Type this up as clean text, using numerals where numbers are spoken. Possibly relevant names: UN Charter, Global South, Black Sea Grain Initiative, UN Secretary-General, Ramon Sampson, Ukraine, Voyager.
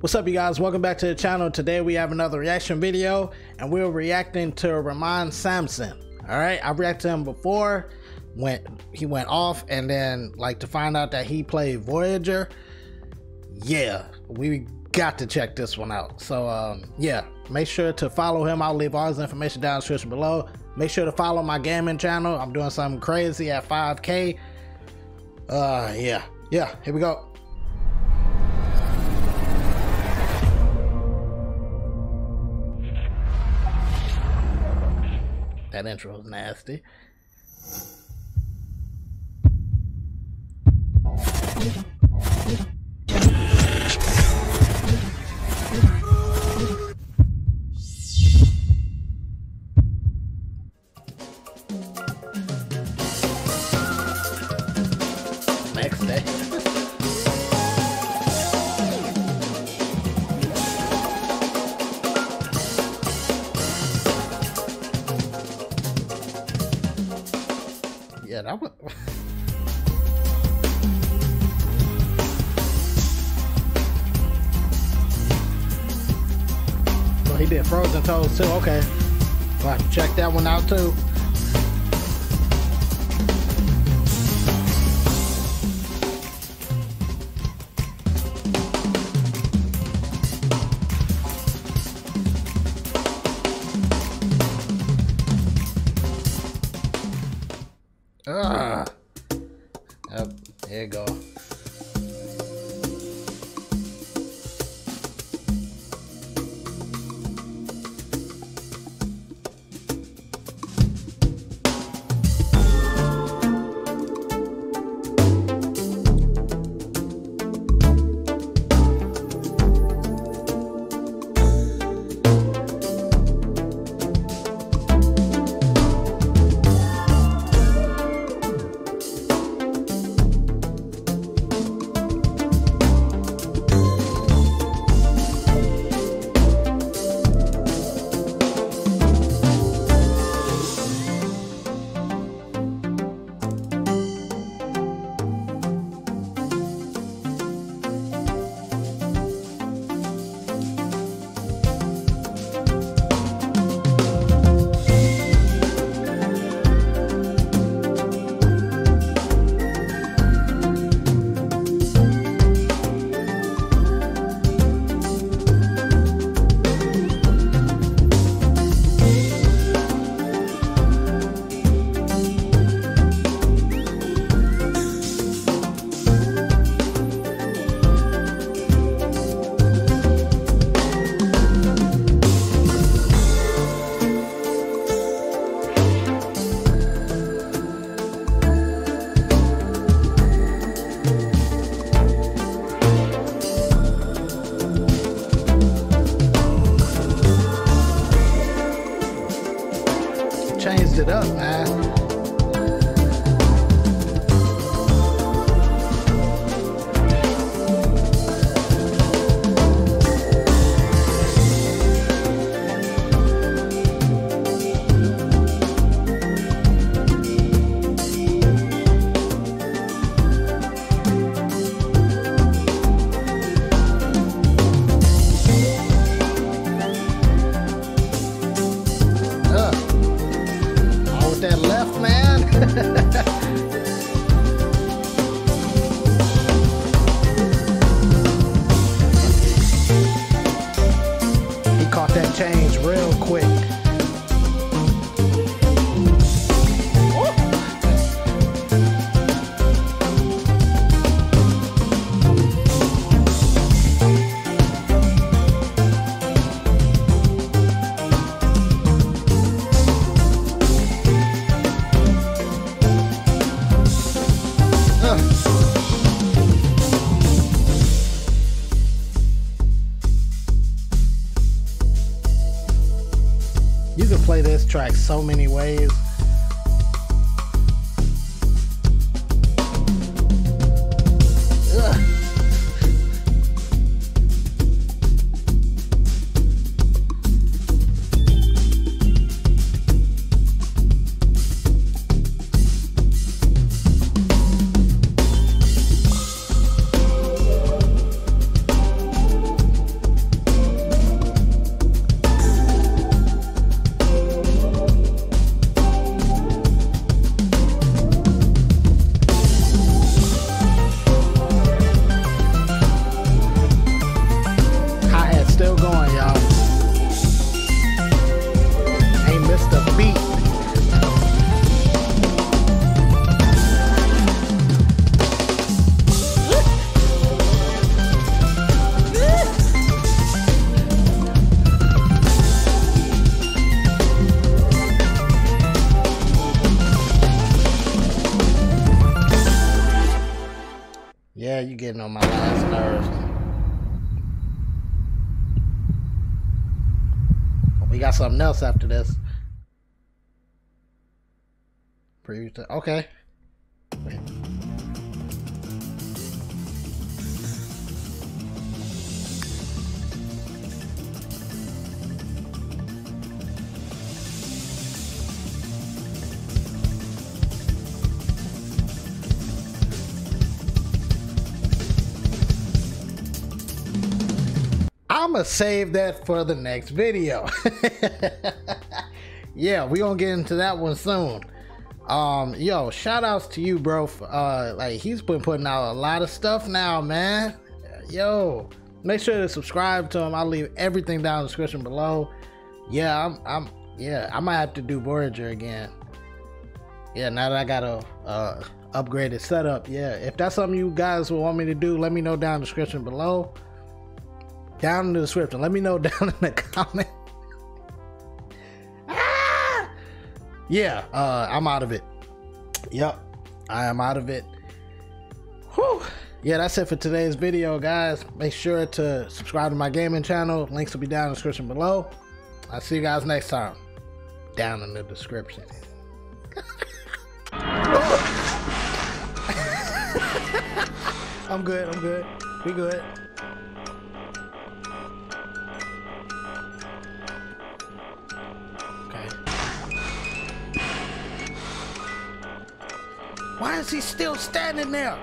What's up, you guys? Welcome back to the channel. Today we have another reaction video and we're reacting to Ramon Sampson. All right, I've reacted to him before when he went off, and then like to find out that he played Voyager. Yeah, we got to check this one out. So yeah, make sure to follow him. I'll leave all his information down in the description below. Make sure to follow my gaming channel. I'm doing something crazy at 5K. Yeah, here we go. That intro's nasty. Next day. Yeah, that was... Well, he did frozen toes too, okay. Well, I can check that one out too. Yep, there you go. Changed it up, man. That left, man. He caught that change real quick. You can play this track so many ways. Ugh. Yeah, you getting on my last nerves. We got something else after this. Preview to, okay. I'm gonna save that for the next video. Yeah, we're gonna get into that one soon. Yo, shout outs to you, bro. Like, he's been putting out a lot of stuff now, man. Yo, make sure to subscribe to him. I'll leave everything down in the description below. Yeah, I might have to do Voyager again. Yeah, now that I got a upgraded setup. Yeah, if that's something you guys would want me to do, let me know down in the description below. Down in the description, let me know down in the comment. Ah! Yeah, I'm out of it. Yep, I am out of it. Whew. Yeah, that's it for today's video, guys. Make sure to subscribe to my gaming channel. Links will be down in the description below. I'll see you guys next time. Down in the description. I'm good, I'm good. We good. Why is he still standing there?